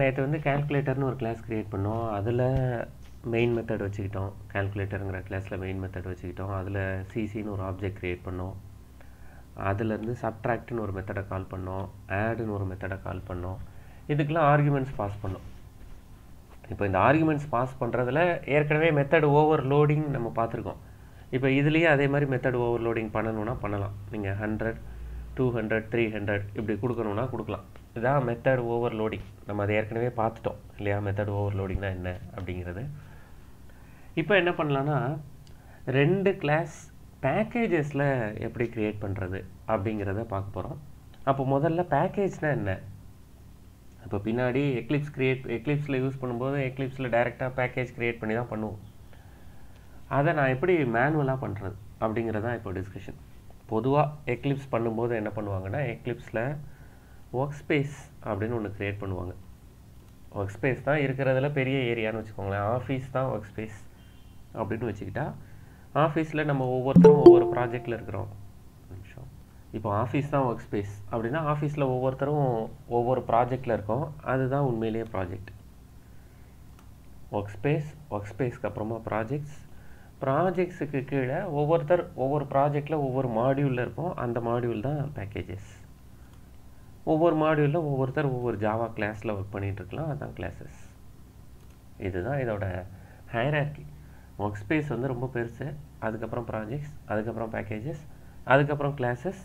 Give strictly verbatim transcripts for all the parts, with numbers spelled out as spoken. நேத்து வந்து கால்குலேட்டர்னு ஒரு கிளாஸ் கிரியேட் பண்ணோம். அதுல மெயின் மெத்தட் வச்சிட்டோம். கால்குலேட்டர்ங்கற கிளாஸ்ல மெயின் மெத்தட் வச்சிட்டோம். அதுல cc ன்னு ஒரு ஆப்ஜெக்ட் கிரியேட் பண்ணோம். அதுல இருந்து subtract ன்னு ஒரு மெத்தட கால் பண்ணோம். add ன்னு ஒரு மெத்தட கால் பண்ணோம். இதுக்குள்ள ஆர்குமெண்ட்ஸ் பாஸ் பண்ணோம். இப்போ இந்த ஆர்குமெண்ட்ஸ் பாஸ் பண்றதுல ஏற்கனவே மெத்தட் ஓவர்லோடிங் நம்ம பாத்துறோம். இப்போ இதுலயே அதே மாதிரி மெத்தட் ஓவர்லோடிங் பண்ணனும்னா பண்ணலாம். நீங்க one hundred two hundred three hundred இப்படி கொடுக்கணும்னா கொடுக்கலாம். இதா மெத்தட் ஓவர்லோடிங். நம்ம அதை ஏற்கனவே பார்த்துட்டோம் இல்லையா? மெத்தட் ஓவர்லோடிங்னா என்ன அப்படிங்கிறது. இப்போ என்ன பண்ணலாம்னா ரெண்டு கிளாஸ் பேக்கேजेसல எப்படி கிரியேட் பண்றது அப்படிங்கறதை பார்க்க போறோம். அப்ப முதல்ல பேக்கேஜ்னா என்ன? அப்ப பின்னாடி எக்லிப்ஸ் கிரியேட் எக்லிப்ஸ்ல யூஸ் பண்ணும்போது எக்லிப்ஸ்ல டைரக்ட்டா பேக்கேஜ் கிரியேட் பண்ணி தான் பண்ணுவோம். அத நான் எப்படி மேனுவலா பண்றது அப்படிங்கறத தான் இப்போ டிஸ்கஷன். பொதுவா எக்லிப்ஸ் பண்ணும்போது என்ன பண்ணுவாங்கன்னா எக்லிப்ஸ்ல workspace அப்படினு ஒன்னு கிரியேட் பண்ணுவாங்க. workspace தான் இருக்குறதுல பெரிய ஏரியான்னு வெச்சுக்கோங்களேன். ஆபீஸ் தான் workspace அப்படினு வெச்சிட்டா ஆபீஸ்ல நம்ம ஒவ்வொருத்தரும் ஒவ்வொரு ப்ராஜெக்ட்ல இருக்கோம். இப்போ ஆபீஸ் தான் workspace அப்படினா ஆபீஸ்ல ஒவ்வொருத்தரும் ஒவ்வொரு ப்ராஜெக்ட்ல இருக்கோம். அதுதான் உண்மையிலேயே ப்ராஜெக்ட். workspace workspaceக்கு அப்புறமா projects projectsக்கு கீழ ஒவ்வொருத்தர் ஒவ்வொரு ப்ராஜெக்ட்ல ஒவ்வொரு மாடியூல்ல இருப்போம். அந்த மாடியூல் தான் packages. ஒவ்வொரு மாடியூல்ல ஒவ்வொருத்தர் ஒவ்வொரு ஜாவா கிளாஸ்ல வர்க் பண்ணிட்டு இருக்கலாம். அதான் classes. இதுதான் இதோட ஹையரார்க்கி. workspace வந்து ரொம்ப பெருசு. அதுக்கு அப்புறம் projects, அதுக்கு அப்புறம் packages, அதுக்கு அப்புறம் classes.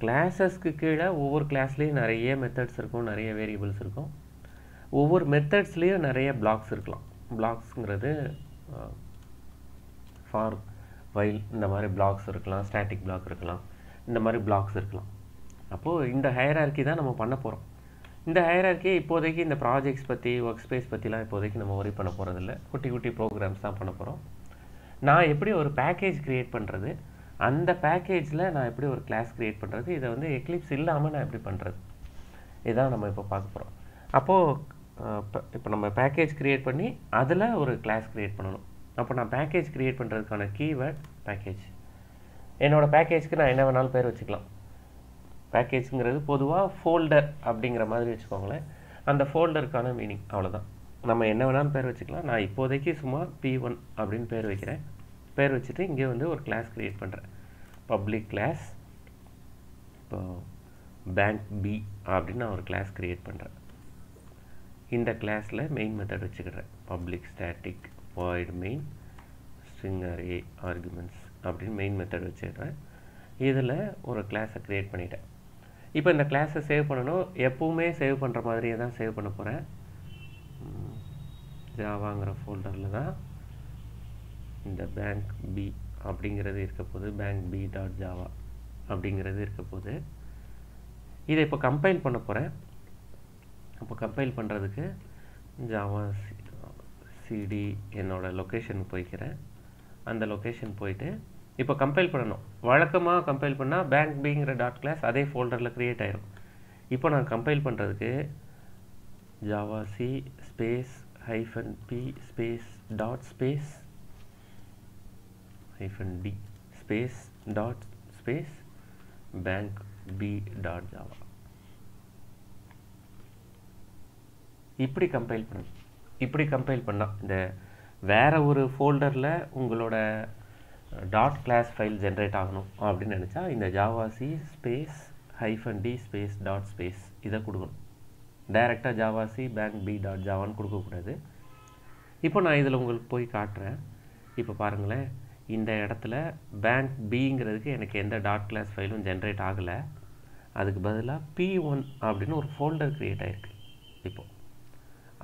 classesக்கு கீழ ஒவ்வொரு கிளாஸ்லயும் நிறைய methods இருக்கும், நிறைய variables இருக்கும். ஒவ்வொரு methodsலயும் நிறைய blocks இருக்கலாம். blocksங்கிறது for while இந்த மாதிரி blocks இருக்கலாம், static block இருக்கலாம், இந்த மாதிரி blocks இருக்கலாம். அப்போ இந்த ஹையரார்க்கி தான் நம்ம பண்ண போறோம். இந்த ஹையரார்க்கி இப்போதைக்கு இந்த projects பத்தி workspace பத்திலாம் இப்போதைக்கு நம்ம worry பண்ண போறது இல்ல. குட்டி குட்டி programs தான் பண்ண போறோம். நான் எப்படி ஒரு package create பண்றது, அந்த பேக்கேஜ்ல நான் எப்படி ஒரு கிளாஸ் கிரியேட் பண்றது, இத வந்து எக்லிப்ஸ் இல்லாம நான் எப்படி பண்றது, இதான் நம்ம இப்ப பார்க்க போறோம். அப்போ இப்போ நம்ம பேக்கேஜ் கிரியேட் பண்ணி அதுல ஒரு கிளாஸ் கிரியேட் பண்ணனும். அப்போ நான் பேக்கேஜ் கிரியேட் பண்றதுக்கான கீவேர்ட் பேக்கேஜ். என்னோட பேக்கேஜ்க்கு நான் என்ன வேணாலும் பேர் வெச்சுக்கலாம். பேக்கேஜ்ங்கிறது பொதுவா ஃபோல்டர் அப்படிங்கற மாதிரி வெச்சுக்கோங்களே. அந்த ஃபோல்டர்க்கான மீனிங் அவ்வளவுதான். நம்ம என்ன வேணாலும் பேர் வெச்சுக்கலாம். நான் இப்போதைக்கு சும்மா P one அப்படினு பேர் வைக்கிறேன். பேர் வச்சிட்டு இங்க வந்து ஒரு கிளாஸ் கிரியேட் பண்றேன். பப்ளிக் கிளாஸ் இப்போ bank B அப்படின ஒரு கிளாஸ் கிரியேட் பண்றேன். இந்த கிளாஸ்ல மெயின் மெத்தட் வெச்சுக்கிறேன். public static void main string array arguments அப்படின மெயின் மெத்தட் வெச்சிட்டேன். இதல ஒரு கிளாஸ் கிரியேட் பண்ணிட்டேன். இப்போ இந்த கிளாஸை சேவ் பண்ணனும். எப்பவுமே சேவ் பண்ற மாதிரியே தான் சேவ் பண்ண போறேன். ஜாவாங்கற ஃபோல்டர்ல தான் இந்த bank B அப்படிங்கிறது இருக்க போகுது. bank b.java அப்படிங்கிறது இருக்க போகுது. இத இப்ப கம்பைல் பண்ண போறேன். அப்ப கம்பைல் பண்றதுக்கு java cd என்னோட லொகேஷனுக்கு போய்க்கிறேன். அந்த லொகேஷன் போயிட்டு இப்ப கம்பைல் பண்ணனும். வழக்கமா கம்பைல் பண்ணா bank bங்கற டாட் கிளாஸ் அதே ஃபோல்டர்ல கிரியேட் ஆயிடும். இப்போ நான் கம்பைல் பண்றதுக்கு java c space hyphen p space dot space hyphen d space dot space bank b dot java இப்படி கம்பைல் பண்ணு. இப்படி கம்பைல் பண்ணா இந்த வேற ஒரு ஃபோல்டர்ல உங்களோட டாட் கிளாஸ் ஃபைல் ஜெனரேட் ஆகணும் அப்படி நினைச்சா இந்த java c space hyphen d space dot space இத கொடுக்கணும். டைரக்ட்டா java c bank b dot java ன்னு கொடுக்க கூடாது. இப்போ நான் இதல உங்களுக்கு போய் காட்றேன். இப்போ பாருங்களே இந்த இடத்துல bank bங்கிறதுக்கு எனக்கு எந்த டாட் கிளாஸ் ஃபைலும் ஜெனரேட் ஆகல. அதுக்கு பதிலா P one அப்படினு ஒரு ஃபோல்டர் கிரியேட் ஆயிருக்கு. இப்போ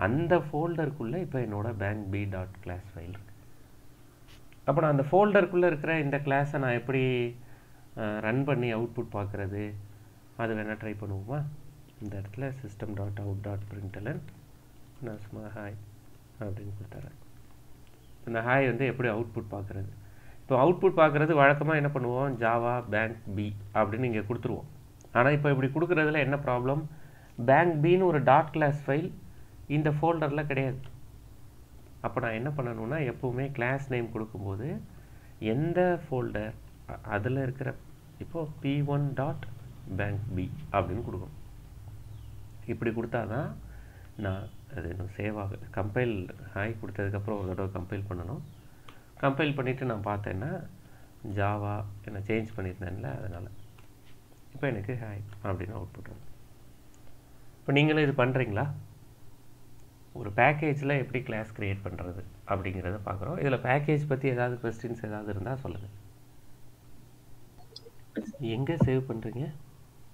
அந்த ஃபோல்டருக்குள்ள இப்போ என்னோட bank b dot class file இருக்கு. அப்ப நான் அந்த ஃபோல்டருக்குள்ள இருக்கிற இந்த கிளாஸை நான் எப்படி ரன் பண்ணி அவுட்புட் பார்க்கிறது அது வேணா ட்ரை பண்ணுவோமா? இந்த இடத்துல system.out.println நான் சும்மா ஹாய் அப்படினு கொடுத்தறேன். இந்த ஹாய் வந்து எப்படி அவுட்புட் பார்க்கிறது? இப்போ அவுட்புட் பார்க்கிறது வழக்கமா என்ன பண்ணுவோம்? ஜாவா bank b அப்படினு இங்க கொடுத்துருவோம். ஆனா இப்போ இப்படி கொடுக்கிறதுல என்ன ப்ராப்ளம்? bank b ன்னு ஒரு டாட் கிளாஸ் ஃபைல் இந்த ஃபோல்டர்ல கிடையாது. அப்ப நான் என்ன பண்ணனும்னா எப்பவுமே கிளாஸ் நேம் கொடுக்கும்போது எந்த ஃபோல்டர் அதுல இருக்கிற இப்போ p one.bank b அப்படினு கொடுக்கணும். இப்படி கொடுத்தாதான் ना अदु सेव कंपाइल हाई कुडुत्तदुक्कु कंपाइल पण्णनुम कंपाइल पण्णिट्टु ना पार्थेन्ना जावा ना चेंज पण्णिरुंदेनल्ला अदनाल इप्पो एनक्कु हाई अप्पडिनु आउटपुट वरुम इप्पो नींगलुम इदु पण्रींगला ஒரு பேக்கேஜ்ல எப்படி கிளாஸ் கிரியேட் பண்றது அப்படிங்கறத பார்க்கறோம். இதுல பேக்கேஜ் பத்தி ஏதாவது क्वेश्चंस ஏதாவது இருந்தா சொல்லுங்க. எங்க சேவ் பண்றீங்க?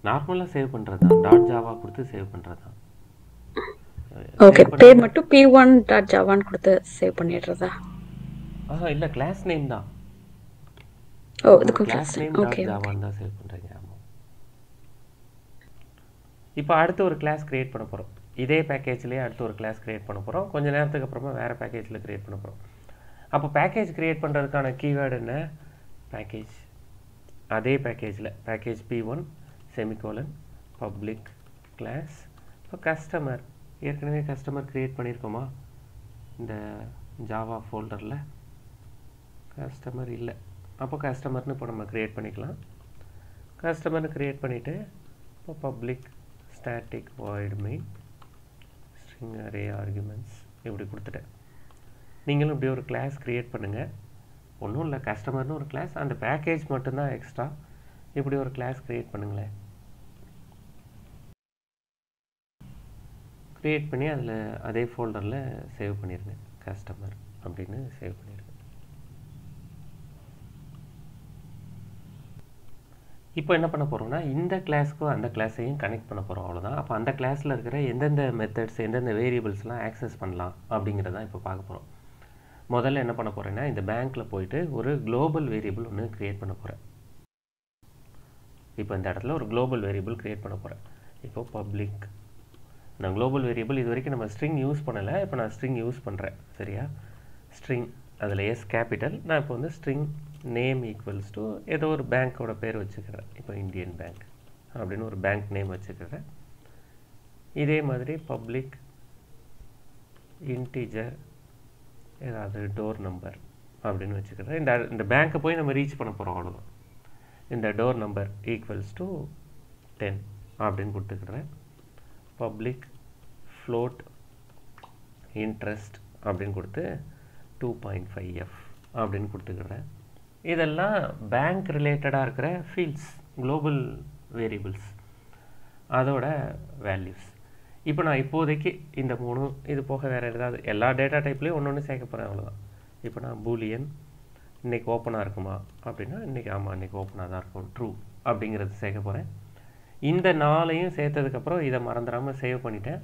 நார்மலா சேவ் பண்றதா .java கொடுத்து சேவ் பண்றதா? ஓகே, பேர் மட்டும் p one dot java ன்னு கொடுத்து சேவ் பண்ணிடுறதா? ஆ இல்ல கிளாஸ் நேம் தான். ஓ இது கிளாஸ் நேம் ஓகே .java ன்னு சேவ் பண்றீங்க. இப்போ அடுத்து ஒரு கிளாஸ் கிரியேட் பண்ணப் போறோம். இதே பேக்கேஜ்லயே அடுத்து ஒரு கிளாஸ் கிரியேட் பண்ணப் போறோம். கொஞ்ச நேரத்துக்கு அப்புறமா வேற பேக்கேஜ்ல கிரியேட் பண்ணப் போறோம். அப்ப பேக்கேஜ் கிரியேட் பண்றதுக்கான கீவேர்ட் என்ன? பேக்கேஜ். அதே பேக்கேஜ்ல package p one semicolon public class for customer. ஏற்கனவே கஸ்டமர் கிரியேட் பண்ணிருக்கோமா? இந்த ஜாவா ஃபோல்டர்ல கஸ்டமர் இல்ல. அப்ப கஸ்டமர்னு இப்ப நம்ம கிரியேட் பண்ணிக்கலாம். கஸ்டமர்னு கிரியேட் பண்ணிட்டு இப்ப public static void main array arguments இப்படி கொடுத்துட்டேன். நீங்களும் இப்படி ஒரு கிளாஸ் கிரியேட் பண்ணுங்க. ஒண்ணும் இல்ல கஸ்டமர்னு ஒரு கிளாஸ், அந்த பேக்கேஜ் மட்டும் தான் எக்ஸ்ட்ரா. இப்படி ஒரு கிளாஸ் கிரியேட் பண்ணுங்களே. கிரியேட் பண்ணி அதுல அதே ஃபோல்டர்ல சேவ் பண்ணிருங்க. கஸ்டமர் அப்படினு சேவ் பண்ணிருங்க. இப்போ என்ன பண்ண போறோம்னா இந்த கிளாஸ்க்கு அந்த கிளாஸையும் கனெக்ட் பண்ண போறோம் அவ்வளவுதான். அப்ப அந்த கிளாஸ்ல இருக்கிற எந்தெந்த மெத்தட்ஸ் எந்தெந்த வேரியபிள்ஸ்லாம் ஆக்சஸ் பண்ணலாம் அப்படிங்கறத தான் இப்போ பார்க்க போறோம். முதல்ல என்ன பண்ண போறேன்னா இந்த பேங்க்ல போயிட்டு ஒரு குளோபல் வேரியபிள் ஒன்னு கிரியேட் பண்ண போறேன். இப்போ இந்த இடத்துல ஒரு குளோபல் வேரியபிள் கிரியேட் பண்ண போறேன். இப்போ பப்ளிக் நான் குளோபல் வேரியபிள் இது வரைக்கும் நம்ம ஸ்ட்ரிங் யூஸ் பண்ணல. இப்போ நான் ஸ்ட்ரிங் யூஸ் பண்றேன். சரியா? ஸ்ட்ரிங் அதுல எஸ் கேபிட்டல். நான் இப்போ வந்து ஸ்ட்ரிங் name equals to ஏதோ ஒரு பேங்கோட பேர் வச்சுக்கிறேன். இப்போ இந்தியன் பேங்க் அப்படின்னு ஒரு பேங்க் நேம் வச்சுக்கிறேன். இதே மாதிரி பப்ளிக் இன்டிஜர் ஏதாவது டோர் நம்பர் அப்படின்னு வச்சுக்கிறேன். இந்த இந்த பேங்க்கை போய் நம்ம ரீச் பண்ண போகிறோம் அவ்வளோதான். இந்த door number equals to ten அப்படின்னு கொடுத்துக்கிறேன். பப்ளிக் ஃப்ளோட் இன்ட்ரெஸ்ட் அப்படின்னு கொடுத்து டூ பாயிண்ட் ஃபைவ் எஃப் அப்படின்னு கொடுத்துக்கிறேன். இதெல்லாம் பேங்க் ரிலேட்டடாக இருக்கிற ஃபீல்ட்ஸ் குளோபல் வேரியபிள்ஸ் அதோட வேல்யூஸ். இப்போ நான் இப்போதைக்கு இந்த மூணு இது போக வேறு ஏதாவது எல்லா டேட்டா டைப்லேயும் ஒன்று ஒன்று சேர்க்க போகிறேன் அவ்வளோதான். இப்போ நான் பூலியன் இன்றைக்கி ஓப்பனாக இருக்குமா அப்படின்னா இன்றைக்கி ஆமாம் இன்றைக்கி ஓப்பனாக தான் இருக்கும் ட்ரூ அப்படிங்கிறது சேர்க்க போகிறேன். இந்த நாளையும் சேர்த்ததுக்கப்புறம் இதை மறந்துடாமல் சேவ் பண்ணிட்டேன்.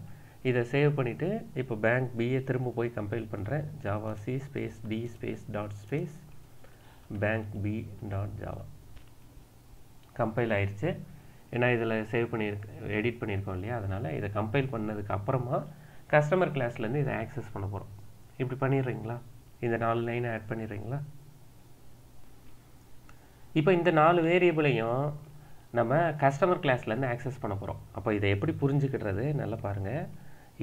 இதை சேவ் பண்ணிவிட்டு இப்போ பேங்க் பிஏ திரும்ப போய் கம்பைல் பண்ணுறேன். Java C space D space dot space bank b.java compile ஆயிருச்சு. ஏன்னா இதில் சேவ் பண்ணி எடிட் பண்ணியிருக்கோம் இல்லையா, அதனால் இதை கம்பைல் பண்ணதுக்கு அப்புறமா கஸ்டமர் கிளாஸ்லேருந்து இதை ஆக்சஸ் பண்ண போகிறோம். இப்படி பண்ணிடுறீங்களா? இந்த நாலு லைனை ஆட் பண்ணிடுறீங்களா? இப்போ இந்த நாலு வேரியபிளையும் நம்ம கஸ்டமர் கிளாஸ்லேருந்து ஆக்சஸ் பண்ண போகிறோம். அப்போ இதை எப்படி புரிஞ்சுக்கிறது நல்லா பாருங்கள்.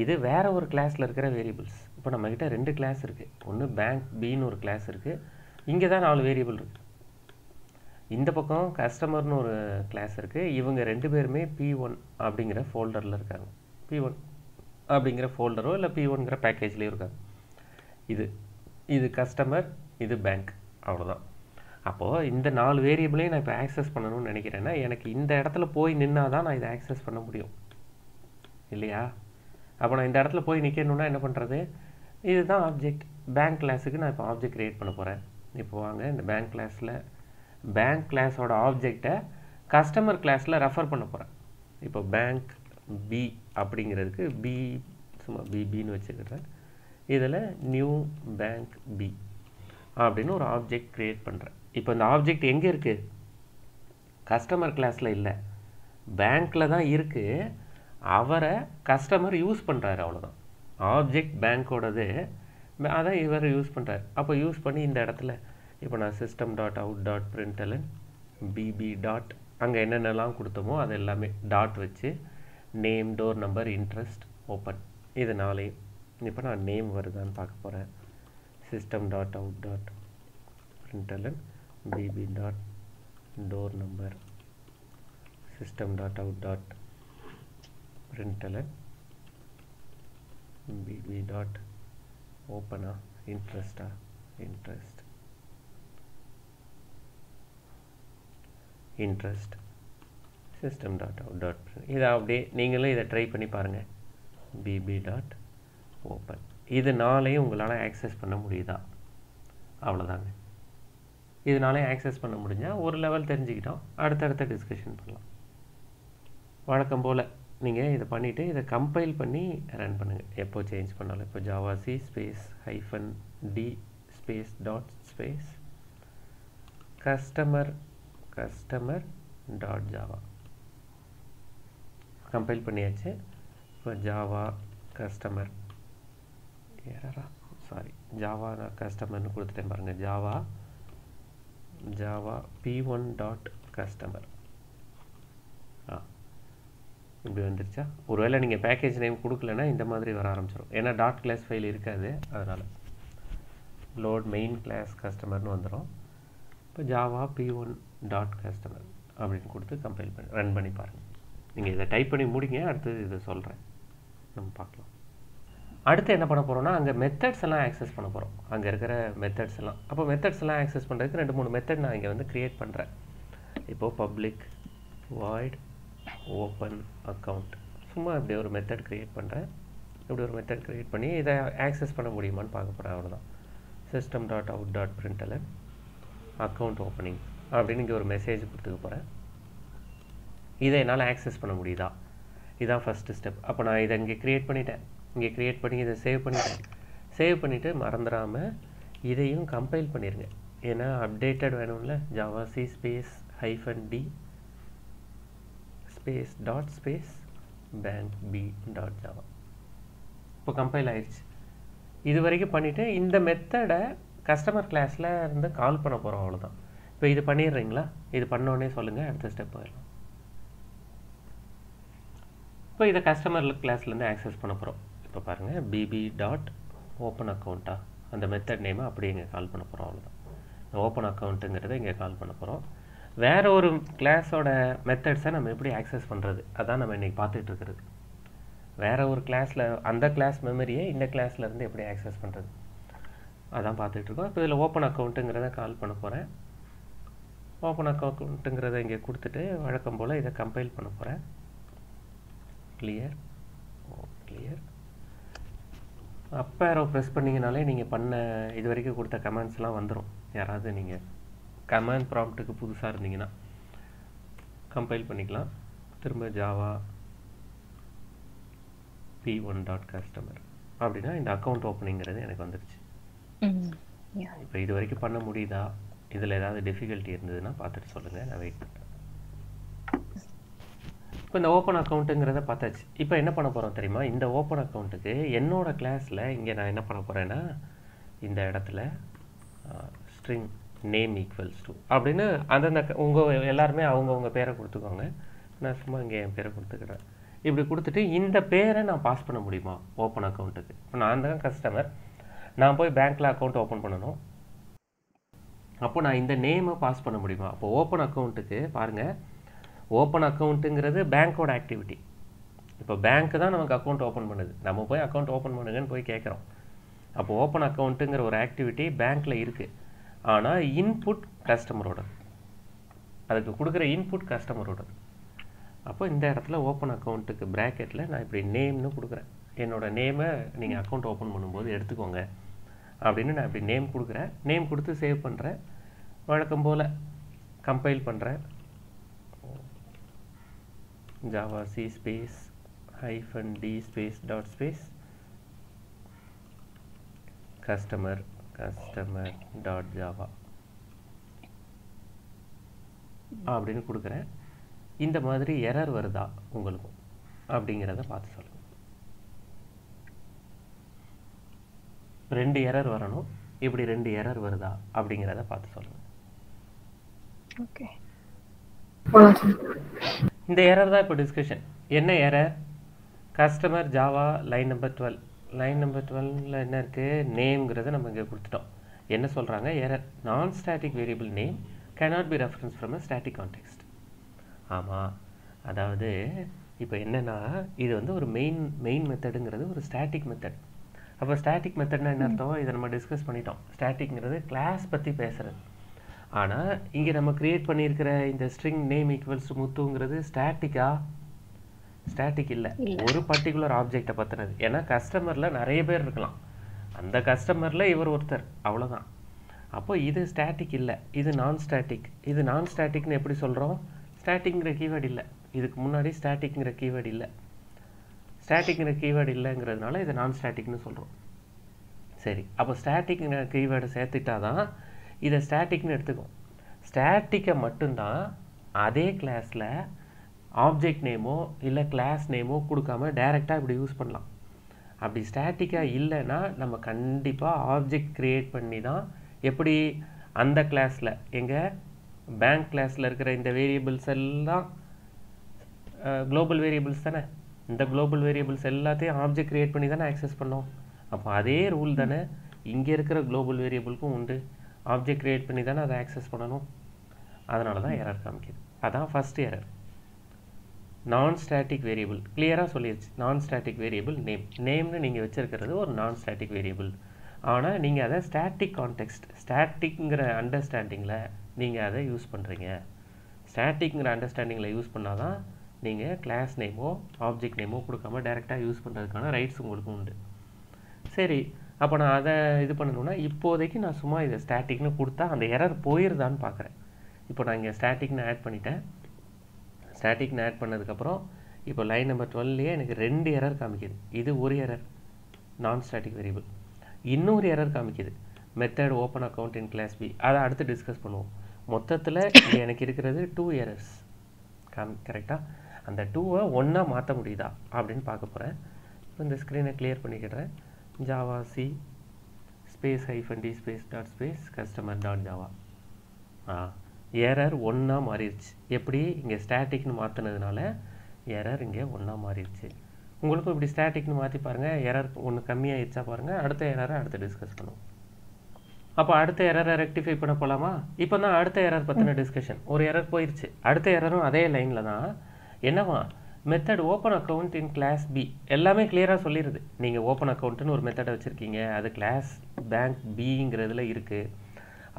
இது வேறு ஒரு கிளாஸில் இருக்கிற வேரியபிள்ஸ். இப்போ நம்மக்கிட்ட ரெண்டு கிளாஸ் இருக்குது. ஒன்று பேங்க் பின்னு ஒரு கிளாஸ் இருக்குது. இங்கே தான் நாலு வேரியபிள் இருக்கு. இந்த பக்கம் கஸ்டமர்னு ஒரு கிளாஸ் இருக்கு. இவங்க ரெண்டு பேருமே பி ஒன் அப்படிங்கிற ஃபோல்டரில் இருக்காங்க. பி ஒன் அப்படிங்கிற ஃபோல்டரோ இல்லை பி ஒன்ங்கிற பேக்கேஜ்லேயும் இருக்காங்க. இது இது கஸ்டமர், இது பேங்க், அவ்வளோதான். அப்போது இந்த நாலு வேரியபிளையும் நான் இப்போ ஆக்சஸ் பண்ணணும்னு நினைக்கிறேன்னா எனக்கு இந்த இடத்துல போய் நின்னால் தான் நான் இதை ஆக்சஸ் பண்ண முடியும் இல்லையா? அப்போ நான் இந்த இடத்துல போய் நிற்கணுன்னா என்ன பண்ணுறது? இதுதான் ஆப்ஜெக்ட். பேங்க் கிளாஸுக்கு நான் இப்போ ஆப்ஜெக்ட் கிரியேட் பண்ண போகிறேன். இப்போ வாங்க இந்த பேங்க் கிளாஸில் பேங்க் கிளாஸோட ஆப்ஜெக்டை கஸ்டமர் கிளாஸில் ரெஃபர் பண்ண போகிறேன். இப்போ பேங்க் பி அப்படிங்கிறதுக்கு பி சும்மா பிபின்னு வச்சுக்கிறேன். இதில் நியூ பேங்க் பி அப்படின்னு ஒரு ஆப்ஜெக்ட் க்ரியேட் பண்ணுறேன். இப்போ இந்த ஆப்ஜெக்ட் எங்கே இருக்குது? கஸ்டமர் கிளாஸில் இல்லை, பேங்க்கில் தான் இருக்குது. அவரை கஸ்டமர் யூஸ் பண்ணுறாரு அவ்வளோதான். ஆப்ஜெக்ட் பேங்க்கோடது, அதை இவர் யூஸ் பண்ணுறாரு. அப்போ யூஸ் பண்ணி இந்த இடத்துல இப்போ நான் system dot out dot println BB dot அங்கே என்னென்னலாம் கொடுத்தோமோ அது எல்லாமே டாட் வச்சு name door number interest open இது நாளையும் இப்போ நான் நேம் வருதான்னு பார்க்க போகிறேன். System dot out dot println BB dot door number system dot out dot println bb dot open a interest a interest interest system dot out dot print इधर आप day निंगले इधर ट्राई पनी पारणे bb dot open इधर नाले उंगलाना access पन्ना मुड़ी था आवला दाने इधर नाले access पन्ना मुड़ी ना और level तेरंजी की टाव आठ-आठ discussion पला वाड़ा कंपोला நீங்கள் இதை பண்ணிட்டு இதை கம்பைல் பண்ணி ரன் பண்ணுங்க. எப்போ சேஞ்ச் பண்ணாலும் இப்போ Java C space hyphen D space dot space customer customer dot Java compile பண்ணியாச்சு. இப்போ ஜாவா கஸ்டமர் ஏரரா சாரி ஜாவா நான் கஸ்டமர்னு கொடுத்துட்டேன் பாருங்க. Java Java B one dot customer ஆ இப்படி வந்துருச்சா. ஒருவேளை நீங்கள் பேக்கேஜ் நேம் கொடுக்கலன்னா இந்த மாதிரி வர ஆரம்பிச்சிடும். ஏன்னா டாட் கிளாஸ் ஃபைல் இருக்காது, அதனால் லோட் மெயின் கிளாஸ் கஸ்டமர்னு வந்துடும். இப்போ Java B one dot customer அப்படின்னு கொடுத்து கம்பைல் பண்ணி ரன் பண்ணி பாருங்கள். நீங்கள் இதை டைப் பண்ணி முடிங்க, அடுத்து இதை சொல்கிறேன் நம்ம பார்க்கலாம். அடுத்து என்ன பண்ண போகிறோம்னா அங்கே மெத்தட்ஸ் எல்லாம் ஆக்சஸ் பண்ண போகிறோம். அங்கே இருக்கிற மெத்தட்ஸ் எல்லாம் அப்போ மெத்தட்ஸ் எல்லாம் ஆக்சஸ் பண்ணுறதுக்கு ரெண்டு மூணு மெத்தட் நான் இங்கே வந்து க்ரியேட் பண்ணுறேன். இப்போது பப்ளிக் வாய்ட் open account சும்மா இப்படி ஒரு மெத்தட் கிரியேட் பண்ணுறேன். இப்படி ஒரு மெத்தட் கிரியேட் பண்ணி இதை ஆக்சஸ் பண்ண முடியுமான்னு பார்க்க போகிறேன். அவ்வளோதான். System dot out dot println account opening அப்படின்னு இங்கே ஒரு மெசேஜ் கொடுத்துக்க போகிறேன். இதை என்னால் ஆக்சஸ் பண்ண முடியுதா, இதான் ஃபஸ்ட்டு ஸ்டெப். அப்போ நான் இதை இங்கே க்ரியேட் பண்ணிட்டேன். இங்கே க்ரியேட் பண்ணி இதை சேவ் பண்ணிட்டேன். சேவ் பண்ணிவிட்டு மறந்துடாமல் இதையும் கம்பைல் பண்ணிடுங்க. ஏன்னா அப்டேட்டட் வேணும்ல. Java C space hyphen D space dot space bank b dot java இப்போ கம்பைல் ஆயிடுச்சு. இது வரைக்கும் பண்ணிவிட்டு இந்த மெத்தடை கஸ்டமர் கிளாஸில் இருந்து கால் பண்ண போகிறோம். அவ்வளோதான். இப்போ இது பண்ணிடுறீங்களா? இது பண்ணோடனே சொல்லுங்கள், அடுத்த ஸ்டெப் போயிடலாம். இப்போ இதை கஸ்டமர் கிளாஸ்லேருந்து ஆக்சஸ் பண்ண போகிறோம். இப்போ பாருங்கள் பிபி டாட் ஓப்பன் அக்கௌண்ட்டா அந்த மெத்தட் நேமை அப்படி இங்கே கால் பண்ண போகிறோம். அவ்வளோதான். இந்த ஓப்பன் அக்கௌண்ட்டுங்கிறத இங்கே கால் பண்ண போகிறோம். வேறு ஒரு கிளாஸோட மெத்தட்ஸை நம்ம எப்படி ஆக்சஸ் பண்ணுறது, அதான் நம்ம இன்றைக்கி பார்த்துட்டு இருக்கிறது. வேறு ஒரு கிளாஸில் அந்த கிளாஸ் மெமரியை இந்த கிளாஸ்லேருந்து எப்படி ஆக்சஸ் பண்ணுறது அதான் பார்த்துட்ருக்கோம். இப்போ இதில் ஓப்பன் அக்கௌண்ட்டுங்கிறத கால் பண்ண போகிறேன். ஓப்பன் அக்கௌண்ட்டுங்கிறத இங்கே கொடுத்துட்டு வழக்கம் போல் இதை கம்பைல் பண்ண போகிறேன். கிளியர் ஓ கிளியர் அப்போ யாரோ ப்ரெஸ் பண்ணிங்கனாலே நீங்கள் பண்ண இது வரைக்கும் கொடுத்த கமெண்ட்ஸ்லாம் வந்துடும். யாராவது நீங்கள் கமாண்ட் ப்ராம்ப்ட்டுக்கு புதுசாக இருந்தீங்கன்னா கம்பைல் பண்ணிக்கலாம். திரும்ப Java B one dot customer அப்படின்னா இந்த அக்கௌண்ட் ஓப்பனிங்கிறது எனக்கு வந்துடுச்சு. இப்போ இது வரைக்கும் பண்ண முடியுதா, இதில் ஏதாவது டிஃபிகல்ட்டி இருந்ததுன்னா பார்த்துட்டு சொல்லுங்கள், நான் வெயிட் பண்ணுறேன். இப்போ இந்த ஓப்பன் அக்கௌண்ட்டுங்கிறத பார்த்தாச்சு. இப்போ என்ன பண்ண போகிறோம் தெரியுமா? இந்த ஓப்பன் அக்கௌண்ட்டுக்கு என்னோடய கிளாஸில் இங்கே நான் என்ன பண்ண போகிறேன்னா இந்த இடத்துல ஸ்ட்ரிங் நேம் ஈக்குவல்ஸ் டூ அப்படின்னு அந்தந்த உங்கள் எல்லாருமே அவங்கவுங்க பேரை கொடுத்துக்கோங்க. நான் சும்மா இங்கே என் பேரை கொடுத்துக்கிறேன். இப்படி கொடுத்துட்டு இந்த பேரை நான் பாஸ் பண்ண முடியுமா ஓப்பன் அக்கௌண்ட்டுக்கு? இப்போ நான் தான் கஸ்டமர், நான் போய் பேங்க்கில் அக்கௌண்ட் ஓப்பன் பண்ணணும். அப்போ நான் இந்த நேமை பாஸ் பண்ண முடியுமா? அப்போ ஓப்பன் அக்கௌண்ட்டுக்கு பாருங்கள், ஓப்பன் அக்கௌண்ட்டுங்கிறது பேங்க்கோட ஆக்டிவிட்டி. இப்போ பேங்க்கு தான் நமக்கு அக்கௌண்ட் ஓப்பன் பண்ணுது. நம்ம போய் அக்கௌண்ட் ஓப்பன் பண்ணுங்கன்னு போய் கேட்குறோம். அப்போ ஓப்பன் அக்கௌண்ட்டுங்கிற ஒரு ஆக்டிவிட்டி பேங்க்கில் இருக்குது. ஆனால் இன்புட் கஸ்டமரோட, அதுக்கு கொடுக்குற இன்புட் கஸ்டமரோட. அப்போ இந்த இடத்துல ஓப்பன் அக்கௌண்ட்டுக்கு ப்ராக்கெட்டில் நான் இப்படி நேம்னு கொடுக்குறேன். என்னோடய நேமை நீங்கள் அக்கௌண்ட் ஓப்பன் பண்ணும்போது எடுத்துக்கோங்க அப்படின்னு நான் இப்படி நேம் கொடுக்குறேன். நேம் கொடுத்து சேவ் பண்ணுறேன். வழக்கம் போல் கம்பைல் பண்ணுறேன். Java C space hyphen D space dot space customer customer.java அப்படின்னு கொடுக்குறேன். இந்த மாதிரி எரர் வருதா உங்களுக்கும் அப்படிங்கிறத பார்த்து சொல்லுங்கள். ரெண்டு எரர் வரணும். இப்படி ரெண்டு எரர் வருதா அப்படிங்கிறத பார்த்து சொல்லுங்கள். ஓகே, இந்த எரர் தான் இப்போ டிஸ்கஷன். என்ன error? Customer Java line number twelve line number டுவெல்வில் என்ன இருக்குது? நேம்ங்கிறத நம்ம இங்கே கொடுத்துட்டோம். என்ன சொல்கிறாங்க? Error non static variable name cannot be referenced from a static context. ஆமாம், அதாவது இப்போ என்னன்னா இது வந்து ஒரு மெயின் மெயின் மெத்தடுங்கிறது ஒரு ஸ்டாட்டிக் மெத்தட். அப்போ ஸ்டாட்டிக் மெத்தட்னா என்ன அர்த்தம், இதை நம்ம டிஸ்கஸ் பண்ணிட்டோம். ஸ்டாட்டிக்ங்கிறது கிளாஸ் பற்றி பேசுகிறது. ஆனால் இங்கே நம்ம க்ரியேட் பண்ணியிருக்கிற இந்த ஸ்ட்ரிங் நேம் ஈக்குவல்ஸ் முத்துங்கிறது ஸ்டாட்டிக்கா? ஸ்டாட்டிக் இல்லை, ஒரு பர்டிகுலர் ஆப்ஜெக்டை பற்றினது. ஏன்னா கஸ்டமரில் நிறைய பேர் இருக்கலாம், அந்த கஸ்டமரில் இவர் ஒருத்தர், அவ்வளோதான். அப்போ இது ஸ்டாட்டிக் இல்லை, இது நான் ஸ்டாட்டிக். இது நான் ஸ்டாட்டிக்னு எப்படி சொல்கிறோம்? ஸ்டாட்டிக்ங்கிற கீவேர்டு இல்லை, இதுக்கு முன்னாடி ஸ்டாட்டிக்ங்கிற கீவேர்டு இல்லை. ஸ்டாட்டிக்ங்கிற கீவேர்டு இல்லைங்கிறதுனால இதை நான் ஸ்டாட்டிக்னு சொல்கிறோம். சரி, அப்போ ஸ்டாட்டிக்ங்கிற கீவேர்டை சேர்த்துட்டா தான் இதை ஸ்டாட்டிக்னு எடுத்துக்கும். ஸ்டாட்டிக்கை மட்டும்தான் அதே கிளாஸில் ஆப்ஜெக்ட் நேமோ இல்லை கிளாஸ் நேமோ கொடுக்காமல் டைரெக்டாக இப்படி யூஸ் பண்ணலாம். அப்படி ஸ்டாட்டிக்காக இல்லைன்னா நம்ம கண்டிப்பாக ஆப்ஜெக்ட் க்ரியேட் பண்ணி தான், எப்படி அந்த கிளாஸில் எங்கள் பேங்க் கிளாஸில் இருக்கிற இந்த வேரியபிள்ஸ் எல்லாம் குளோபல் வேரியபிள்ஸ் தானே, இந்த குளோபல் வேரியபிள்ஸ் எல்லாத்தையும் ஆப்ஜெக்ட் க்ரியேட் பண்ணி தானே ஆக்சஸ் பண்ணோம். அப்போ அதே ரூல் தானே இங்கே இருக்கிற குளோபல் வேரியபிளுக்கும் உண்டு, ஆப்ஜெக்ட் க்ரியேட் பண்ணி தானே அதை ஆக்சஸ் பண்ணணும். அதனால தான் எரர் காமிக்குது. அதான் first error, non static variable. கிளியராக சொல்லிடுச்சு, நான் ஸ்டாட்டிக் வேரியபிள் நேம். நேம்னு நீங்கள் வச்சுருக்கிறது ஒரு நான் ஸ்டாட்டிக் வேரியபிள், ஆனால் நீங்கள் அதை ஸ்டாட்டிக் கான்டெக்ஸ்ட் ஸ்டாட்டிக்ங்கிற அண்டர்ஸ்டாண்டிங்கில் நீங்கள் அதை யூஸ் பண்ணுறீங்க. ஸ்டாட்டிக்ங்கிற அண்டர்ஸ்டாண்டிங்கில் யூஸ் பண்ணால் தான் நீங்கள் கிளாஸ் நேமோ ஆப்ஜெக்ட் நேமோ கொடுக்காமல் டைரெக்டாக யூஸ் பண்ணுறதுக்கான ரைட்ஸ் உங்களுக்கு உண்டு. சரி, அப்போ நான் அதை இது பண்ணணுன்னா இப்போதைக்கு நான் சும்மா இதை ஸ்டாட்டிக்னு கொடுத்தா அந்த எரர் போயிடுதான்னு பார்க்குறேன். இப்போ நான் இங்கே ஸ்டாட்டிக்னு ஆட் பண்ணிட்டேன். ஸ்டாட்டிக்னு ஆட் பண்ணதுக்கப்புறம் இப்போ லைன் நம்பர் டுவெல்லையே எனக்கு ரெண்டு எரர் காமிக்கிது. இது ஒரு எரர், நான் ஸ்டாட்டிக் வேரியபிள். இன்னொரு எரர் காமிக்கிது, method open account in class B. அதை அடுத்து டிஸ்கஸ் பண்ணுவோம். மொத்தத்தில் எனக்கு இருக்கிறது டூ எரர்ஸ் காமி, கரெக்டாக. அந்த டூவை ஒன்றா மாற்ற முடியுதா அப்படின்னு பார்க்க போகிறேன். இப்போ இந்த ஸ்க்ரீனை கிளியர் பண்ணிக்கிடுறேன். Java C space hyphen D space dot space customer dot Java. ஆ, எரர் ஒன்றா மாறிடுச்சு. எப்படி இங்கே ஸ்டாட்டிக்னு மாற்றினதுனால எரர் இங்கே ஒன்றா மாறிடுச்சு. உங்களுக்கும் இப்படி ஸ்டாட்டிக்னு மாற்றி பாருங்கள், எரர் ஒன்று கம்மியாகிடுச்சா பாருங்கள். அடுத்த எரரை அடுத்து டிஸ்கஸ் பண்ணுவோம். அப்போ அடுத்த எரரை ரெக்டிஃபை பண்ண போகலாமா? இப்போ தான் அடுத்த எரர் பற்றின டிஸ்கஷன். ஒரு எரர் போயிடுச்சு, அடுத்த எரரும் அதே லைனில் தான். என்னவா, method open account in class B. எல்லாமே கிளியராக சொல்லிடுது. நீங்கள் ஓப்பன் அக்கௌண்ட்டுன்னு ஒரு மெத்தடை வச்சுருக்கீங்க, அது கிளாஸ் பேங்க் பிங்கிறதுல இருக்குது.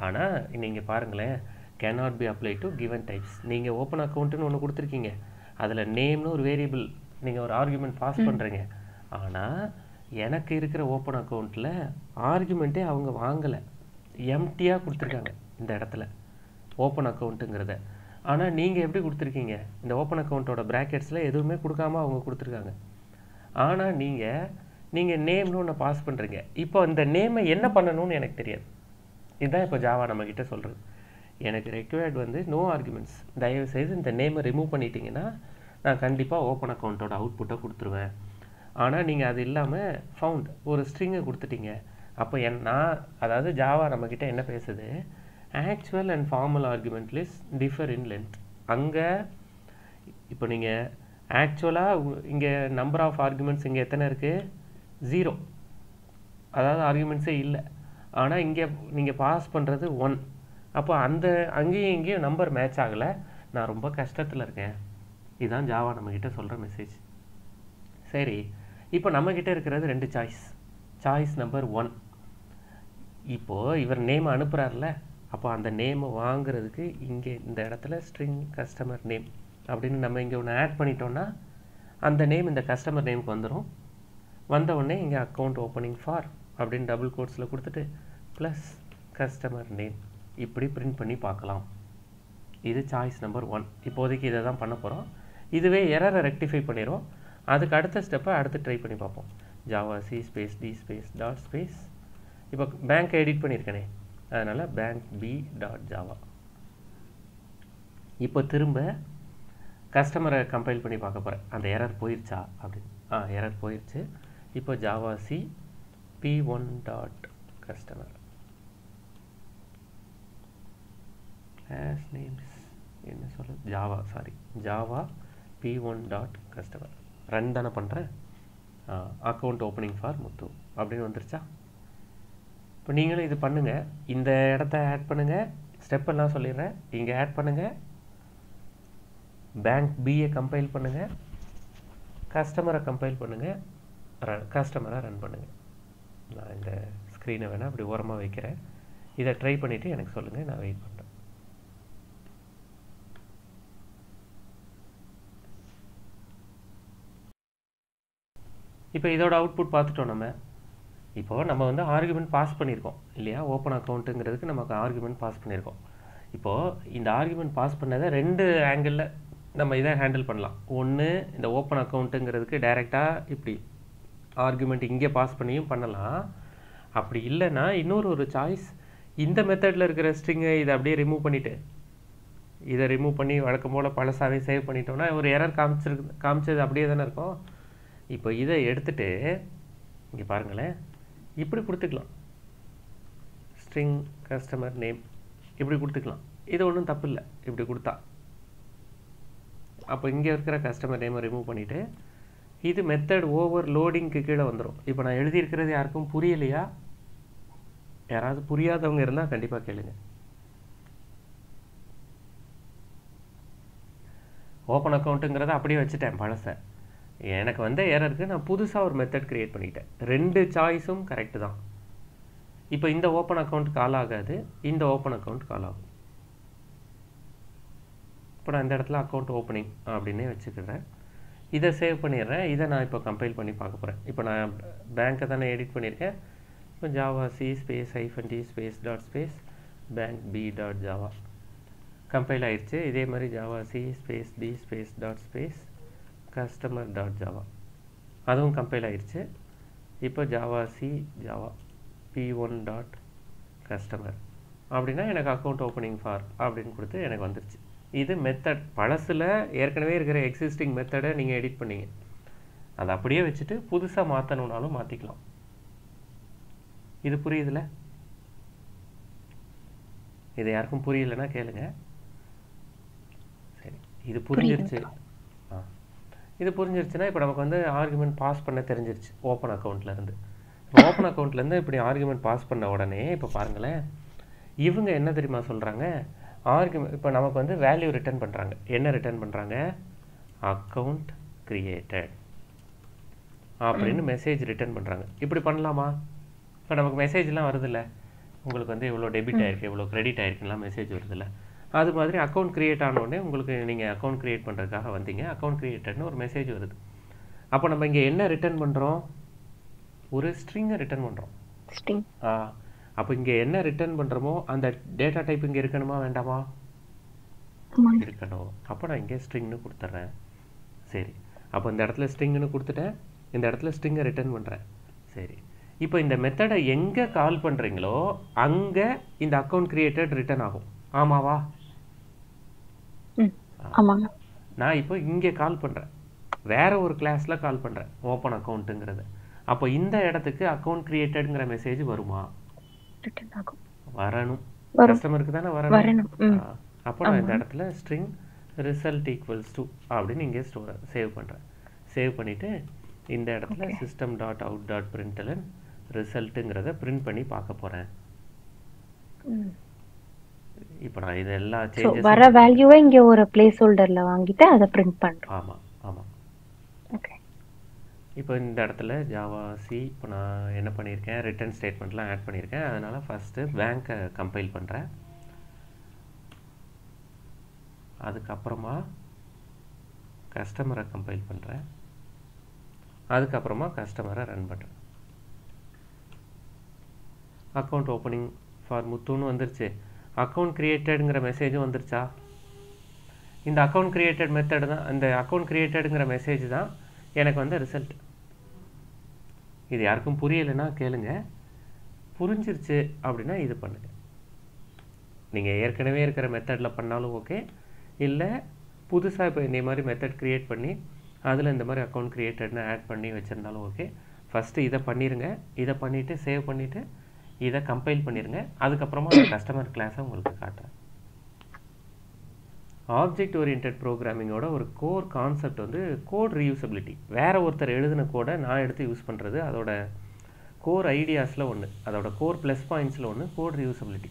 ஆனால் நீங்கள் பாருங்களேன், cannot be applied to given types. நீங்கள் open accountன்னு ஒன்று கொடுத்துருக்கீங்க, அதில் நேம்னு ஒரு வேரியபிள் நீங்கள் ஒரு ஆர்குமெண்ட் பாஸ் பண்ணுறீங்க. ஆனால் எனக்கு இருக்கிற ஓப்பன் அக்கௌண்ட்டில் ஆர்குமெண்ட்டே அவங்க வாங்கலை, எம்டியாக கொடுத்துருக்காங்க இந்த இடத்துல ஓப்பன் அக்கௌண்ட்டுங்கிறத. ஆனால் நீங்கள் எப்படி கொடுத்துருக்கீங்க, இந்த ஓப்பன் அக்கௌண்ட்டோட ப்ராக்கெட்ஸில் எதுவுமே கொடுக்காம அவங்க கொடுத்துருக்காங்க. ஆனால் நீங்கள் நீங்கள் நேம்னு ஒன்று பாஸ் பண்ணுறீங்க. இப்போ இந்த நேமை என்ன பண்ணணும்னு எனக்கு தெரியாது. இதுதான் இப்போ ஜாவா நம்மக்கிட்ட சொல்கிறது, எனக்கு ரெக்வயர்ட் வந்து நோ ஆர்குமெண்ட்ஸ், தயவுசெய்து இந்த நேமை ரிமூவ் பண்ணிட்டீங்கன்னா நான் கண்டிப்பாக ஓப்பன் அக்கௌண்ட்டோட அவுட்புட்டை கொடுத்துருவேன். ஆனால் நீங்கள் அது இல்லாமல் ஃபவுண்ட் ஒரு ஸ்ட்ரிங்கை கொடுத்துட்டீங்க. அப்போ என் நான் அதாவது ஜாவா நம்மக்கிட்ட என்ன பேசுது, actual and formal argument list differ in length. அங்கே இப்போ நீங்கள் ஆக்சுவலாக இங்கே நம்பர் ஆஃப் ஆர்குமெண்ட்ஸ் இங்கே எத்தனை இருக்குது, ஜீரோ, அதாவது ஆர்குமெண்ட்ஸே இல்லை. ஆனால் இங்கே நீங்கள் பாஸ் பண்ணுறது ஒன். அப்போ அந்த அங்கேயும் இங்கேயும் நம்பர் மேட்ச் ஆகலை, நான் ரொம்ப கஷ்டத்தில் இருக்கேன். இதுதான் ஜாவா நம்மக்கிட்ட சொல்கிற மெசேஜ். சரி, இப்போ நம்மக்கிட்ட இருக்கிறது ரெண்டு சாய்ஸ். சாய்ஸ் நம்பர் ஒன், இப்போது இவர் நேம் அனுப்புகிறார்ல, அப்போ அந்த நேமை வாங்கிறதுக்கு இங்கே இந்த இடத்துல ஸ்ட்ரிங் கஸ்டமர் நேம் அப்படின்னு நம்ம இங்கே ஒன்று ஆட் பண்ணிட்டோன்னா அந்த நேம் இந்த கஸ்டமர் நேமுக்கு வந்துடும். வந்தவுடனே இங்கே அக்கௌண்ட் ஓப்பனிங் ஃபார் அப்படின்னு டபுள் கோட்ஸில் கொடுத்துட்டு ப்ளஸ் கஸ்டமர் நேம் இப்படி பிரிண்ட் பண்ணி பார்க்கலாம். இது சாய்ஸ் நம்பர் ஒன். இப்போதைக்கு இதை தான் பண்ண போகிறோம். இதுவே எரரை ரெக்டிஃபை பண்ணிடும். அதுக்கு அடுத்த ஸ்டெப்பை அடுத்து ட்ரை பண்ணி பார்ப்போம். Java C space D space dot space. இப்போ பேங்க்கை எடிட் பண்ணியிருக்கேனே, அதனால் பேங்க் பி டாட் ஜாவா. இப்போ திரும்ப கஸ்டமரை கம்பைல் பண்ணி பார்க்க போகிறேன், அந்த எரர் போயிடுச்சா அப்படின்னு. ஆ, எரர் போயிடுச்சு. இப்போ Java C B one dot customer class names என்ன சொல்ல Java sorry Java B one dot customer run தானே பண்ணுறேன். அக்கௌண்ட் ஓப்பனிங் ஃபார் முத்து அப்படின்னு வந்துருச்சா? இப்போ நீங்களும் இது பண்ணுங்கள், இந்த இடத்த ஆட் பண்ணுங்கள். ஸ்டெப்பெல்லாம் சொல்லிடுறேன். இங்கே ஆட் பண்ணுங்கள், பேங்க் பிஏ கம்பைல் பண்ணுங்கள், கஸ்டமரை கம்பைல் பண்ணுங்கள், ரன் கஸ்டமரை ரன் பண்ணுங்கள். நான் இந்த ஸ்க்ரீனை வேணால் அப்படி ஓரமாக வைக்கிறேன். இதை ட்ரை பண்ணிவிட்டு எனக்கு சொல்லுங்கள். நான் வெயிட் பண்ணுறேன். இப்போ இதோட அவுட்புட் பார்த்துட்டோம். நம்ம இப்போது நம்ம வந்து ஆர்குமெண்ட் பாஸ் பண்ணியிருக்கோம் இல்லையா? ஓப்பன் அக்கௌண்ட்டுங்கிறதுக்கு நமக்கு ஆர்குமெண்ட் பாஸ் பண்ணியிருக்கோம். இப்போது இந்த ஆர்குமெண்ட் பாஸ் பண்ணதை ரெண்டு ஆங்கிளில் நம்ம இதை ஹேண்டில் பண்ணலாம். ஒன்று, இந்த ஓப்பன் அக்கௌண்ட்டுங்கிறதுக்கு டைரெக்டாக இப்படி ஆர்குமெண்ட் இங்கே பாஸ் பண்ணியும் பண்ணலாம். அப்படி இல்லைன்னா இன்னொரு ஒரு சாய்ஸ், இந்த மெத்தடில் இருக்கிற ஸ்ட்ரிங்கை இதை அப்படியே ரிமூவ் பண்ணிவிட்டு இதை ரிமூவ் பண்ணி வழக்கம் போல் பழசாவே சேவ் பண்ணிட்டோம்னா ஒரு எரர் காமிச்சிருக்கு காமிச்சது அப்படியே தானே இருக்கும். இப்போ இதை எடுத்துகிட்டு இங்கே பாருங்களேன், இப்படி கொடுத்துக்கலாம். ஸ்ட்ரிங் கஸ்டமர் நேம் இப்படி கொடுத்துக்கலாம். இது ஒன்றும் தப்பு இல்லை. இப்படி கொடுத்தா அப்போ இங்கே இருக்கிற கஸ்டமர் நேமை ரிமூவ் பண்ணிவிட்டு இது மெத்தட் ஓவர் லோடிங்க்கு கீழே வந்துடும். இப்போ நான் எழுதியிருக்கிறது யாருக்கும் புரியலையா? யாராவது புரியாதவங்க இருந்தால் கண்டிப்பாக கேளுங்க. ஓப்பன் அக்கௌண்ட்டுங்கிறத அப்படியே வச்சுட்டேன் பழசை. எனக்கு வந்த எரருக்கு நான் புதுசாக ஒரு மெத்தட் க்ரியேட் பண்ணிட்டேன். ரெண்டு சாய்ஸும் கரெக்டு தான். இப்போ இந்த ஓப்பன் அக்கௌண்ட் கால் ஆகாது, இந்த ஓப்பன் அக்கௌண்ட் கால் ஆகும். இப்போ நான் இந்த இடத்துல அக்கௌண்ட் ஓப்பனிங் அப்படின்னே வச்சுக்கிறேன். இதை சேவ் பண்ணிடுறேன். இதை நான் இப்போ கம்பைல் பண்ணி பார்க்க போகிறேன். இப்போ நான் பேங்க்கை தானே எடிட் பண்ணியிருக்கேன். இப்போ Java C space hyphen D space dot space bank B dot Java compile ஆயிடுச்சு. இதே மாதிரி Java C space B space dot space customer dot Java அதுவும் கம்பைல் ஆயிடுச்சு. இப்போ Java C Java B one dot customer அப்படின்னா எனக்கு account opening for அப்படின்னு கொடுத்து எனக்கு வந்துடுச்சு. இது மெத்தட் பழசில் ஏற்கனவே இருக்கிற எக்ஸிஸ்டிங் மெத்தடை நீங்கள் எடிட் பண்ணிங்க, அதை அப்படியே வச்சுட்டு புதுசாக மாற்றணுன்னாலும் மாற்றிக்கலாம். இது புரியுதுல? இது யாருக்கும் புரியலைன்னா கேளுங்க. சரி, இது புரிஞ்சிருச்சு. ஆ, இது புரிஞ்சிருச்சுன்னா இப்போ நமக்கு வந்து ஆர்குமெண்ட் பாஸ் பண்ண தெரிஞ்சிருச்சு. ஓப்பன் அக்கௌண்ட்லேருந்து ஓப்பன் அக்கௌண்ட்லேருந்து இப்படி ஆர்குமெண்ட் பாஸ் பண்ண உடனே இப்போ பாருங்களேன், இவங்க என்ன தெரியுமா சொல்கிறாங்க? ஆர்குமெண்ட் இப்போ நமக்கு வந்து வேல்யூ ரிட்டர்ன் பண்ணுறாங்க. என்ன ரிட்டர்ன் பண்ணுறாங்க? அக்கௌண்ட் கிரியேட்டட் அப்படின்னு மெசேஜ் ரிட்டர்ன் பண்ணுறாங்க. இப்படி பண்ணலாமா? இப்போ நமக்கு மெசேஜ்லாம் வருதுல்ல, உங்களுக்கு வந்து இவ்வளோ டெபிட் ஆகிருக்கு, இவ்வளோ கிரெடிட் ஆகிருக்குலாம் மெசேஜ் வருதுல்ல. அது மாதிரி அக்கௌண்ட் க்ரியேட் ஆனோடனே உங்களுக்கு நீங்கள் அக்கௌண்ட் க்ரியேட் பண்ணுறதுக்காக வந்தீங்க, அக்கௌண்ட் கிரியேட்டட்னு ஒரு மெசேஜ் வருது. அப்போ நம்ம இங்கே என்ன ரிட்டர்ன் பண்ணுறோம்? ஒரு ஸ்ட்ரிங்கை ரிட்டர்ன் பண்ணுறோம். ஆ, அப்போ இங்கே என்ன ரிட்டர்ன் பண்ணுறோமோ அந்த டேட்டா டைப் இங்கே இருக்கணுமா வேண்டாமா? இருக்கணும். அப்போ நான் இங்கே ஸ்ட்ரிங்னு கொடுத்துட்றேன். சரி, அப்போ இந்த இடத்துல ஸ்ட்ரிங்னு கொடுத்துட்டேன். இந்த இடத்துல ஸ்ட்ரிங்கை ரிட்டர்ன் பண்ணுறேன். சரி, இப்போ இந்த மெத்தடை எங்கே கால் பண்ணுறீங்களோ அங்கே இந்த அக்கௌண்ட் கிரியேட்டட் ரிட்டர்ன் ஆகும். ஆமாவா? நான் இப்போ இங்கே கால் பண்ணுறேன், வேறு ஒரு கிளாஸில் கால் பண்ணுறேன் ஓப்பன் அக்கௌண்ட்டுங்கிறது. அப்போ இந்த இடத்துக்கு அக்கௌண்ட் கிரியேட்டட்ங்கிற மெசேஜ் வருமா? வரணும். கஸ்டமருக்கு தானே வரணும். அப்போ நான் இந்த இடத்துல ஸ்ட்ரிங் ரிசல்ட் ஈக்குவல்ஸ் டூ அப்படின்னு இங்கே ஸ்டோர் சேவ் பண்ணுறேன். சேவ் பண்ணிவிட்டு இந்த இடத்துல system dot out dot println ரிசல்ட்டுங்கிறத பிரிண்ட் பண்ணி பார்க்க போகிறேன். இப்போ நான் இதெல்லாம் சேஞ்சஸ் வர வேல்யூவை இங்கே ஒரு பிளேஸ் ஹோல்டரில் வாங்கிட்டு அதை பிரிண்ட் பண்ணுறேன். ஆமாம் ஆமாம். ஓகே, இப்போ இந்த இடத்துல ஜாவா சி இப்போ நான் என்ன பண்ணியிருக்கேன்? ரிட்டர்ன் ஸ்டேட்மெண்ட்லாம் ஆட் பண்ணியிருக்கேன். அதனால் ஃபஸ்ட்டு பேங்க்கை கம்பைல் பண்ணுறேன். அதுக்கப்புறமா கஸ்டமரை கம்பைல் பண்ணுறேன். அதுக்கப்புறமா கஸ்டமரை ரன் பண்ணுறேன். அக்கௌண்ட் ஓப்பனிங் ஃபார் முத்துன்னு வந்துருச்சு. அக்கௌண்ட் கிரியேட்டடுங்கிற மெசேஜும் வந்துருச்சா? இந்த அக்கௌண்ட் கிரியேட்டட் மெத்தடு தான், இந்த அக்கௌண்ட் கிரியேட்டடுங்கிற மெசேஜ் தான் எனக்கு வந்த ரிசல்ட். இது யாருக்கும் புரியலைன்னா கேளுங்க. புரிஞ்சிருச்சு அப்படின்னா இது பண்ணுங்க. நீங்கள் ஏற்கனவே இருக்கிற மெத்தடில் பண்ணாலும் ஓகே, இல்லை புதுசாக இப்போ இந்த மாதிரி மெத்தட் க்ரியேட் பண்ணி அதில் இந்த மாதிரி அக்கௌண்ட் க்ரியேட்டட்னு ஆட் பண்ணி வச்சுருந்தாலும் ஓகே. ஃபஸ்ட்டு இதை பண்ணிடுங்க. இதை பண்ணிவிட்டு சேவ் பண்ணிவிட்டு இதை கம்பைல் பண்ணிடுங்க. அதுக்கப்புறமா அந்த கஸ்டமர் கிளாஸை உங்களுக்கு காட்டுறேன். ஆப்ஜெக்ட் ஓரியன்ட் ப்ரோக்ராமிங்கோட ஒரு கோர் கான்செப்ட் வந்து கோட் ரீயூசபிலிட்டி. வேறு ஒருத்தர் எழுதின கோடை நான் எடுத்து யூஸ் பண்ணுறது அதோட கோர் ஐடியாஸில் ஒன்று, அதோட கோர் ப்ளஸ் பாயிண்ட்ஸில் ஒன்று கோட் ரீயூசபிலிட்டி.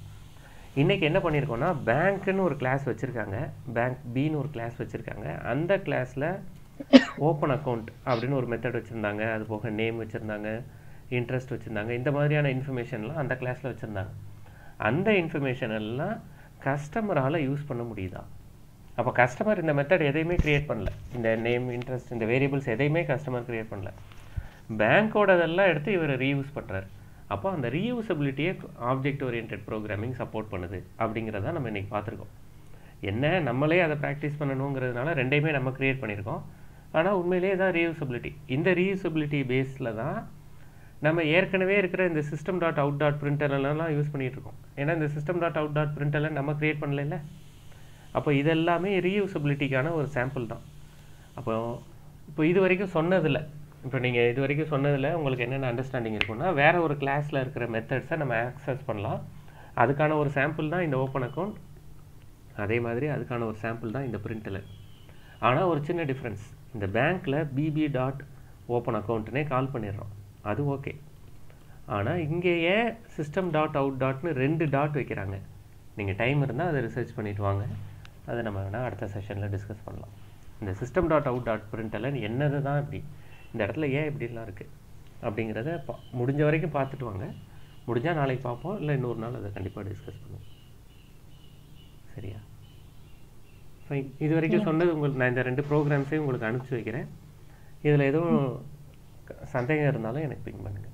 இன்றைக்கி என்ன பண்ணியிருக்கோன்னா, பேங்க்குன்னு ஒரு கிளாஸ் வச்சுருக்காங்க, பேங்க் பின்னு ஒரு கிளாஸ் வச்சுருக்காங்க. அந்த கிளாஸில் ஓப்பன் அக்கௌண்ட் அப்படின்னு ஒரு மெத்தட் வச்சுருந்தாங்க, அது போக நேம் வச்சுருந்தாங்க, இன்ட்ரெஸ்ட் வச்சுருந்தாங்க, இந்த மாதிரியான இன்ஃபர்மேஷன்லாம் அந்த கிளாஸில் வச்சுருந்தாங்க. அந்த இன்ஃபர்மேஷன் எல்லாம் கஸ்டமரால் யூஸ் பண்ண முடியுதா? அப்போ கஸ்டமர் இந்த மெத்தட் எதையுமே க்ரியேட் பண்ணல, இந்த நேம் இன்ட்ரெஸ்ட் இந்த வேரியபிள்ஸ் எதையுமே கஸ்டமர் க்ரியேட் பண்ணல, பேங்க்கோட அதெல்லாம் எடுத்து இவர் ரீயூஸ் பண்ணுறார். அப்போ அந்த ரீயூசபிலிட்டியை ஆப்ஜெக்ட் ஓரியன்ட் ப்ரோக்ராமிங் சப்போர்ட் பண்ணுது அப்படிங்கிறதான் நம்ம இன்றைக்கி பார்த்துருக்கோம். என்ன நம்மளே அதை ப்ராக்டிஸ் பண்ணணுங்கிறதுனால ரெண்டையுமே நம்ம க்ரியேட் பண்ணியிருக்கோம். ஆனால் உண்மையிலேயே தான் ரீயூசபிலிட்டி, இந்த ரீயூசபிலிட்டி பேஸில் தான் நம்ம ஏற்கனவே இருக்கிற இந்த சிஸ்டம் டாட் அவுட் டாட் பிரிண்டர்லாம் யூஸ் பண்ணிகிட்ருக்கோம். ஏன்னா இந்த சிஸ்டம் டாட் அவுட் டாட் பிரிண்டர்லாம் நம்ம க்ரியேட் பண்ணல. அப்போ இதெல்லாமே ரீயூசபிலிட்டிக்கான ஒரு சாம்பிள் தான். அப்போ இப்போ இது வரைக்கும் சொன்னதில்ல, இப்போ நீங்கள் இது வரைக்கும் சொன்னதில் உங்களுக்கு என்னென்ன அண்டர்ஸ்டாண்டிங் இருக்குன்னா, வேறு ஒரு கிளாஸில் இருக்கிற மெத்தட்ஸை நம்ம ஆக்சஸ் பண்ணலாம், அதுக்கான ஒரு சாம்பிள் தான் இந்த ஓப்பன் அக்கௌண்ட், அதே மாதிரி அதுக்கான ஒரு சாம்பிள் தான் இந்த பிரிண்டர். ஆனால் ஒரு சின்ன டிஃப்ரென்ஸ், இந்த பேங்க்கில் பிபி டாட் ஓப்பன் அக்கௌண்ட்டுனே கால் பண்ணிடுறோம், அது ஓகே. ஆனால் இங்கேயே சிஸ்டம் டாட் அவுட் டாட்னு ரெண்டு டாட் வைக்கிறாங்க. நீங்கள் டைம் இருந்தால் அதை ரிசர்ச் பண்ணிவிட்டு வாங்க, அதை நம்ம வேணால் அடுத்த செஷனில் டிஸ்கஸ் பண்ணலாம். இந்த சிஸ்டம் டாட் அவுட் டாட் பிரிண்டர்லன்னு என்னது தான் இப்படி, இந்த இடத்துல ஏன் இப்படிலாம் இருக்குது அப்படிங்கிறத பா முடிஞ்ச வரைக்கும் பார்த்துட்டு வாங்க. முடிஞ்சால் நாளைக்கு பார்ப்போம், இல்லை இன்னொரு நாள் அதை கண்டிப்பாக டிஸ்கஸ் பண்ணுவோம். சரியா? ஃபைன். இது வரைக்கும் சொன்னது உங்களுக்கு, நான் இந்த ரெண்டு ப்ரோக்ராம்ஸையும் உங்களுக்கு அனுப்பிச்சி வைக்கிறேன். இதில் எதுவும் சந்தேகம் இருந்தாலும் எனக்கு பிங் பண்ணுங்கள்.